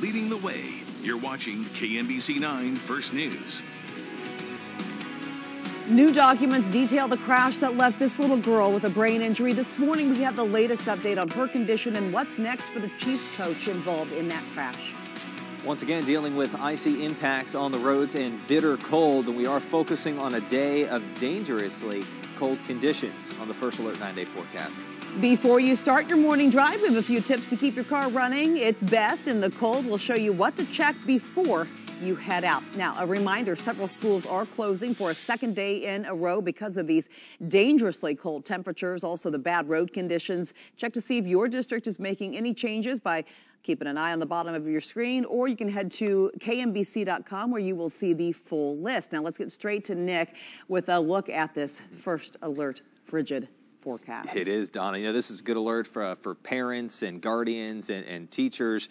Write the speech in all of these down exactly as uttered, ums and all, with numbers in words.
leading the way. You're watching K M B C nine First News. New documents detail the crash that left this little girl with a brain injury. This morning, we have the latest update on her condition and what's next for the Chiefs coach involved in that crash. Once again, dealing with icy impacts on the roads and bitter cold, and we are focusing on a day of dangerously cold conditions on the First Alert nine-day forecast. Before you start your morning drive, we have a few tips to keep your car running. It's best in the cold. We'll show you what to check before you head out. Now, a reminder, several schools are closing for a second day in a row because of these dangerously cold temperatures, also the bad road conditions. Check to see if your district is making any changes by keeping an eye on the bottom of your screen, or you can head to K M B C dot com where you will see the full list. Now, let's get straight to Nick with a look at this First Alert frigid forecast. It is, Donna. You know, this is a good alert for, uh, for parents and guardians and, and teachers.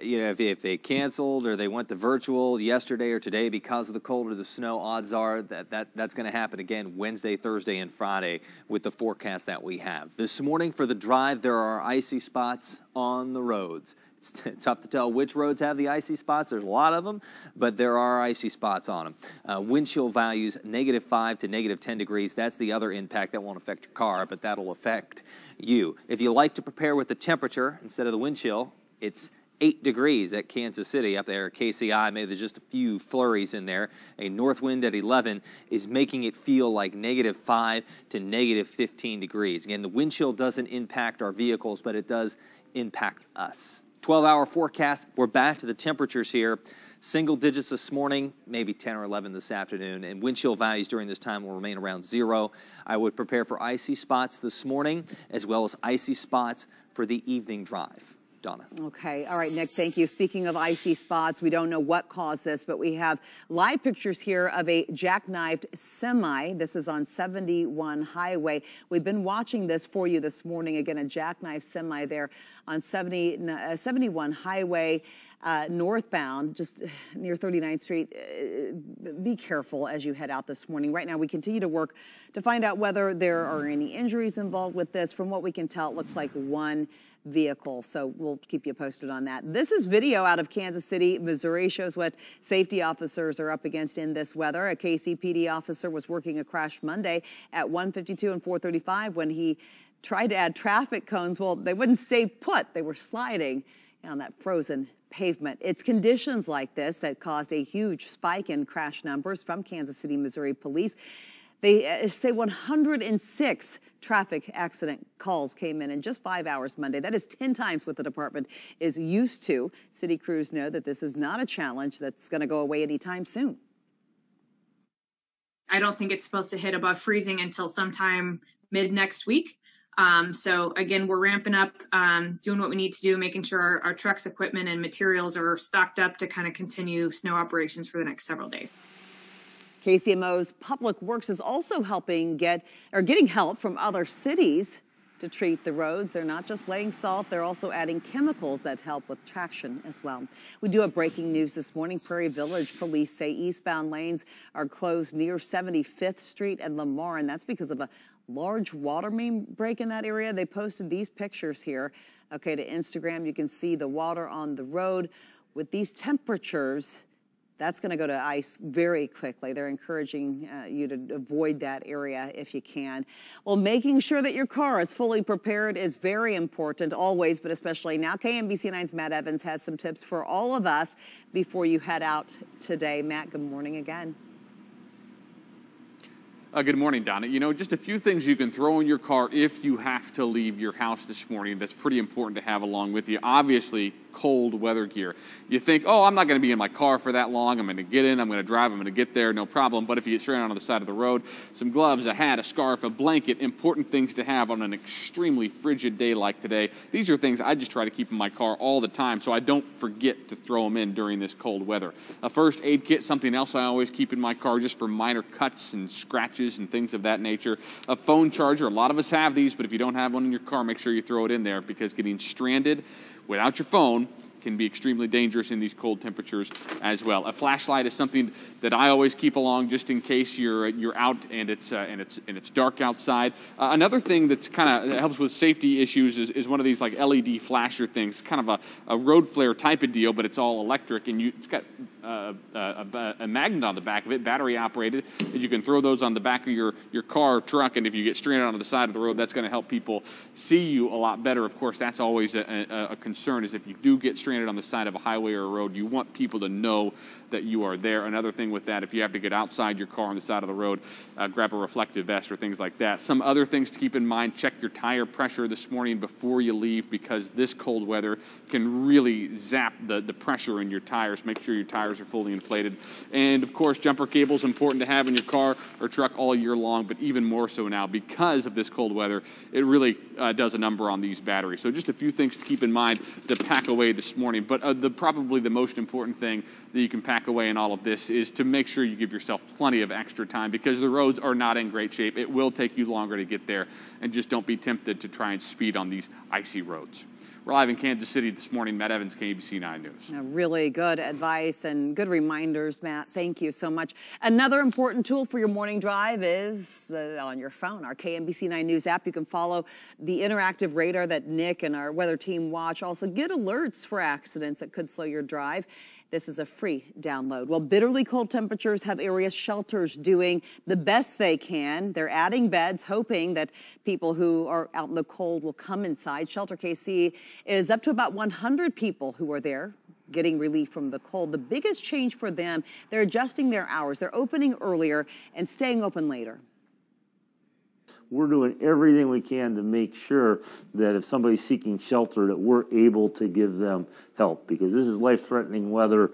You know, if, if they canceled or they went to virtual yesterday or today because of the cold or the snow, odds are that, that that's going to happen again Wednesday, Thursday, and Friday with the forecast that we have. This morning for the drive, there are icy spots on the roads. It's t tough to tell which roads have the icy spots. There's a lot of them, but there are icy spots on them. Uh, wind chill values, negative five to negative ten degrees. That's the other impact that won't affect your car, but that'll affect you. If you like to prepare with the temperature instead of the wind chill, it's eight degrees at Kansas City up there at K C I. Maybe there's just a few flurries in there. A north wind at eleven is making it feel like negative five to negative fifteen degrees. Again, the wind chill doesn't impact our vehicles, but it does impact us. twelve hour forecast. We're back to the temperatures here. Single digits this morning, maybe ten or eleven this afternoon, and wind chill values during this time will remain around zero. I would prepare for icy spots this morning as well as icy spots for the evening drive. Donna. Okay. All right, Nick, thank you. Speaking of icy spots, we don't know what caused this, but we have live pictures here of a jackknifed semi. This is on seventy-one Highway. We've been watching this for you this morning. Again, a jackknifed semi there on seventy, uh, seventy-one Highway. Uh, northbound, just near thirty-ninth Street. Uh, be careful as you head out this morning. Right now, we continue to work to find out whether there are any injuries involved with this. From what we can tell, it looks like one vehicle, so we'll keep you posted on that. This is video out of Kansas City, Missouri. Shows what safety officers are up against in this weather. A K C P D officer was working a crash Monday at one fifty-two and four thirty-five when he tried to add traffic cones. Well, they wouldn't stay put. They were sliding on that frozen pavement. It's conditions like this that caused a huge spike in crash numbers from Kansas City, Missouri police. They say one hundred six traffic accident calls came in in just five hours Monday. That is ten times what the department is used to. City crews know that this is not a challenge that's going to go away anytime soon. I don't think it's supposed to hit above freezing until sometime mid next week. Um, so again, we're ramping up, um, doing what we need to do, making sure our, our trucks, equipment, and materials are stocked up to kind of continue snow operations for the next several days. K C M O's Public Works is also helping get or getting help from other cities to treat the roads. They're not just laying salt, they're also adding chemicals that help with traction as well. We do have breaking news this morning. Prairie Village police say eastbound lanes are closed near seventy-fifth Street and Lamar, and that's because of a large water main break in that area. They posted these pictures here. Okay, to Instagram, you can see the water on the road. With these temperatures, that's going to go to ice very quickly. They're encouraging uh, you to avoid that area if you can. Well, making sure that your car is fully prepared is very important always, but especially now. K M B C nine's Matt Evans has some tips for all of us before you head out today. Matt, good morning again. Uh, good morning, Donna. You know, just a few things you can throw in your car if you have to leave your house this morning. That's pretty important to have along with you. Obviously, cold weather gear. You think, oh, I'm not going to be in my car for that long. I'm going to get in. I'm going to drive. I'm going to get there. No problem. But if you get stranded on the side of the road, some gloves, a hat, a scarf, a blanket, important things to have on an extremely frigid day like today. These are things I just try to keep in my car all the time so I don't forget to throw them in during this cold weather. A first aid kit, something else I always keep in my car just for minor cuts and scratches and things of that nature. A phone charger, a lot of us have these, but if you don't have one in your car, make sure you throw it in there because getting stranded without your phone can be extremely dangerous in these cold temperatures as well. A flashlight is something that I always keep along just in case you're you're out and it's uh, and it's and it's dark outside. Uh, another thing that's kind of that helps with safety issues is, is one of these like L E D flasher things, kind of a, a road flare type of deal, but it's all electric and you it's got uh, a, a magnet on the back of it, battery operated, and you can throw those on the back of your your car or truck, and if you get stranded onto the side of the road, that's going to help people see you a lot better. Of course, that's always a, a, a concern, is if you do get stranded on the side of a highway or a road, you want people to know that you are there. Another thing with that, if you have to get outside your car on the side of the road, uh, grab a reflective vest or things like that. Some other things to keep in mind, check your tire pressure this morning before you leave, because this cold weather can really zap the, the pressure in your tires. Make sure your tires are fully inflated. And of course, jumper cables, important to have in your car or truck all year long, but even more so now because of this cold weather, it really uh, does a number on these batteries. So just a few things to keep in mind to pack away this morning. But uh, the, probably the most important thing that you can pack away in all of this is to make sure you give yourself plenty of extra time, because the roads are not in great shape. It will take you longer to get there, and just don't be tempted to try and speed on these icy roads. We're live in Kansas City this morning. Matt Evans, K M B C nine News. Really good advice and good reminders, Matt. Thank you so much. Another important tool for your morning drive is uh, on your phone, our K M B C nine News app. You can follow the interactive radar that Nick and our weather team watch. Also, get alerts for accidents that could slow your drive. This is a free download. Well, bitterly cold temperatures have area shelters doing the best they can. They're adding beds, hoping that people who are out in the cold will come inside. Shelter K C is up to about one hundred people who are there getting relief from the cold. The biggest change for them, they're adjusting their hours. They're opening earlier and staying open later. We're doing everything we can to make sure that if somebody's seeking shelter, that we're able to give them help, because this is life-threatening weather.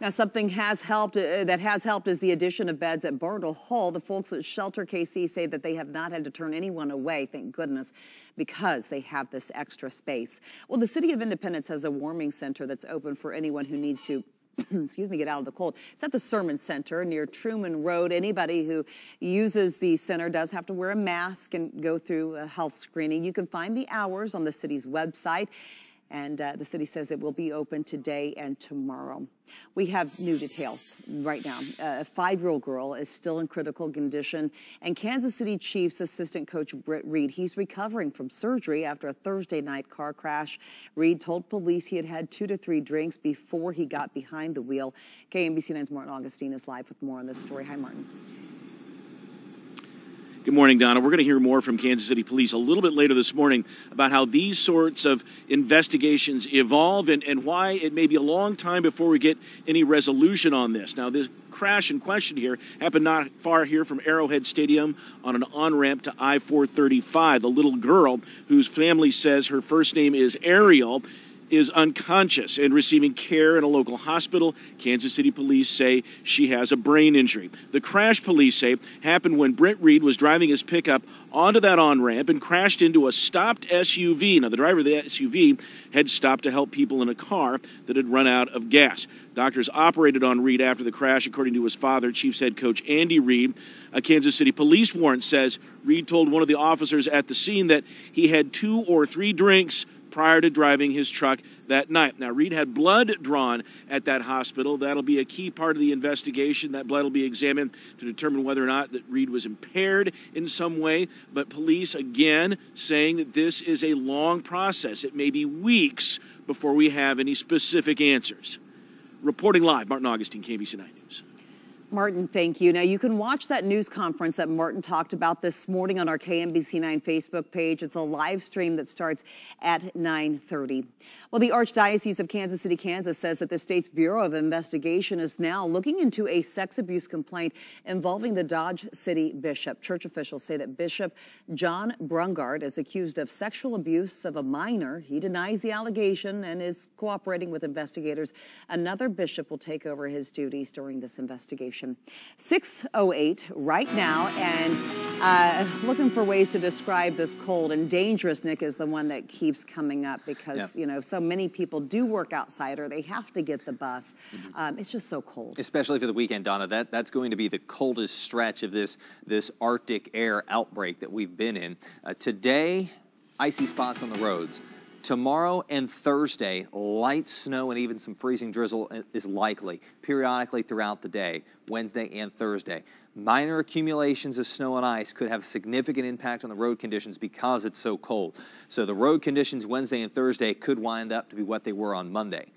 Now, something has helped, uh, that has helped is the addition of beds at Bartle Hall. The folks at Shelter K C say that they have not had to turn anyone away, thank goodness, because they have this extra space. Well, the City of Independence has a warming center that's open for anyone who needs to excuse me, get out of the cold. It's at the Sermon Center near Truman Road. Anybody who uses the center does have to wear a mask and go through a health screening. You can find the hours on the city's website. And uh, the city says it will be open today and tomorrow. We have new details right now. Uh, a five-year-old girl is still in critical condition. And Kansas City Chiefs assistant coach Britt Reid, he's recovering from surgery after a Thursday night car crash. Reid told police he had had two to three drinks before he got behind the wheel. K M B C nine's Martin Augustine is live with more on this story. Hi, Martin. Good morning, Donna. We're going to hear more from Kansas City Police a little bit later this morning about how these sorts of investigations evolve and, and why it may be a long time before we get any resolution on this. Now, this crash in question here happened not far here from Arrowhead Stadium on an on-ramp to I four thirty-five. The little girl, whose family says her first name is Ariel, is unconscious and receiving care in a local hospital. Kansas City police say she has a brain injury. The crash, police say, happened when Britt Reid was driving his pickup onto that on-ramp and crashed into a stopped S U V. Now, the driver of the S U V had stopped to help people in a car that had run out of gas. Doctors operated on Reid after the crash, according to his father, Chiefs head coach Andy Reid. A Kansas City police warrant says Reid told one of the officers at the scene that he had two or three drinks prior to driving his truck that night. Now, Reid had blood drawn at that hospital. That'll be a key part of the investigation. That blood will be examined to determine whether or not that Reid was impaired in some way. But police, again, saying that this is a long process. It may be weeks before we have any specific answers. Reporting live, Martin Augustine, K M B C nine News. Martin, thank you. Now, you can watch that news conference that Martin talked about this morning on our K M B C nine Facebook page. It's a live stream that starts at nine thirty. Well, the Archdiocese of Kansas City, Kansas says that the state's Bureau of Investigation is now looking into a sex abuse complaint involving the Dodge City bishop. Church officials say that Bishop John Brungard is accused of sexual abuse of a minor. He denies the allegation and is cooperating with investigators. Another bishop will take over his duties during this investigation. six oh eight right now, and uh, looking for ways to describe this cold. And dangerous, Nick, is the one that keeps coming up because, yeah. you know, so many people do work outside or they have to get the bus. Mm-hmm. um, it's just so cold. Especially for the weekend, Donna. That, that's going to be the coldest stretch of this, this Arctic air outbreak that we've been in. Uh, today, icy spots on the roads. Tomorrow and Thursday, light snow and even some freezing drizzle is likely periodically throughout the day, Wednesday and Thursday. Minor accumulations of snow and ice could have significant impact on the road conditions because it's so cold. So the road conditions Wednesday and Thursday could wind up to be what they were on Monday,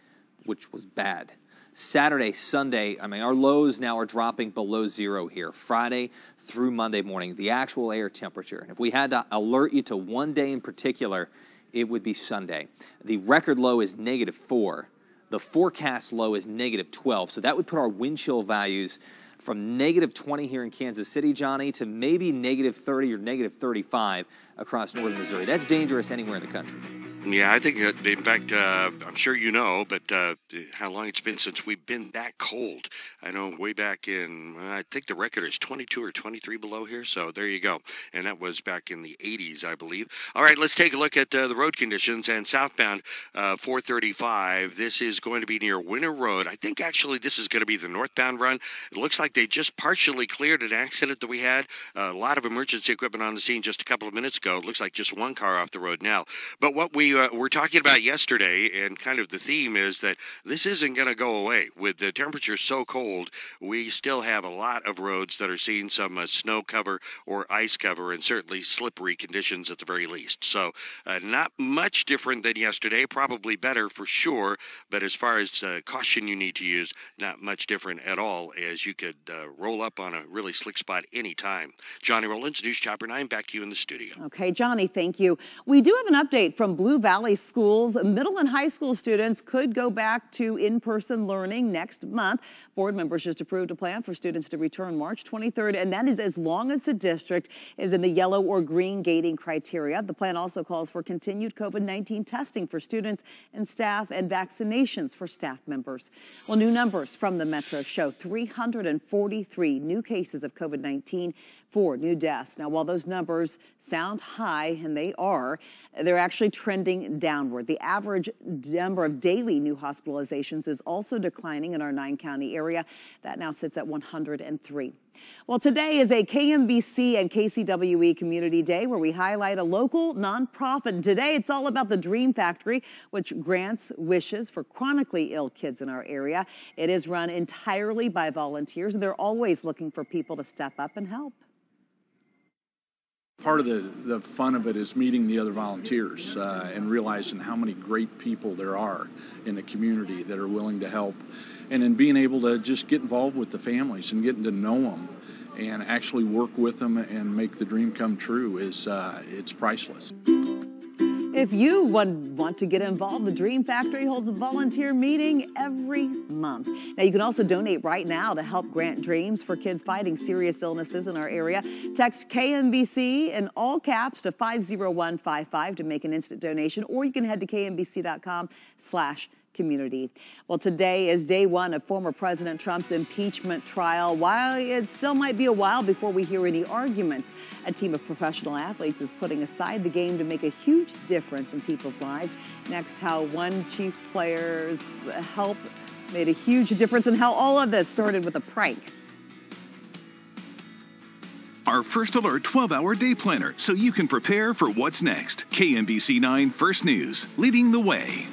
which was bad. Saturday, Sunday, I mean, our lows now are dropping below zero here. Friday through Monday morning, the actual air temperature. And if we had to alert you to one day in particular, it would be Sunday. The record low is negative four. The forecast low is negative twelve. So that would put our wind chill values from negative twenty here in Kansas City, Johnny, to maybe negative thirty or negative thirty-five across northern Missouri. That's dangerous anywhere in the country. Yeah, I think, in fact, uh, I'm sure you know, but uh, how long it's been since we've been that cold. I know way back in, I think the record is twenty-two or twenty-three below here, so there you go. And that was back in the eighties, I believe. All right, let's take a look at uh, the road conditions. And southbound uh, four thirty-five, this is going to be near Winter Road. I think, actually, this is going to be the northbound run. It looks like they just partially cleared an accident that we had. A lot of emergency equipment on the scene just a couple of minutes ago. It looks like just one car off the road now. But what we Uh, we're talking about yesterday, and kind of the theme is that this isn't going to go away. With the temperature so cold, we still have a lot of roads that are seeing some uh, snow cover or ice cover, and certainly slippery conditions at the very least. So uh, not much different than yesterday, probably better for sure, but as far as uh, caution you need to use, not much different at all, as you could uh, roll up on a really slick spot anytime. Johnny Rollins, News Chopper nine, back to you in the studio. Okay, Johnny, thank you. We do have an update from Blue Valley Schools. Middle and high school students could go back to in-person learning next month. Board members just approved a plan for students to return March twenty-third, and that is as long as the district is in the yellow or green gating criteria. The plan also calls for continued COVID nineteen testing for students and staff and vaccinations for staff members. Well, new numbers from the Metro show three hundred forty-three new cases of COVID nineteen, four new deaths. Now, while those numbers sound high, and they are, they're actually trending downward. The average number of daily new hospitalizations is also declining in our nine-county area. That now sits at one hundred and three. Well, today is a K M B C and K C W E Community Day where we highlight a local nonprofit. Today, it's all about the Dream Factory, which grants wishes for chronically ill kids in our area. It is run entirely by volunteers, and they're always looking for people to step up and help. Part of the, the fun of it is meeting the other volunteers uh, and realizing how many great people there are in the community that are willing to help, and then being able to just get involved with the families and getting to know them and actually work with them and make the dream come true is uh, it's priceless. If you want to get involved, the Dream Factory holds a volunteer meeting every month. Now, you can also donate right now to help grant dreams for kids fighting serious illnesses in our area. Text K M B C in all caps to five zero one five five to make an instant donation, or you can head to K M B C dot com slash community. Well, today is day one of former President Trump's impeachment trial. While it still might be a while before we hear any arguments, a team of professional athletes is putting aside the game to make a huge difference in people's lives. Next, how one Chiefs player's help made a huge difference, and how all of this started with a prank. Our First Alert twelve-hour day planner, so you can prepare for what's next. K M B C nine First News, leading the way.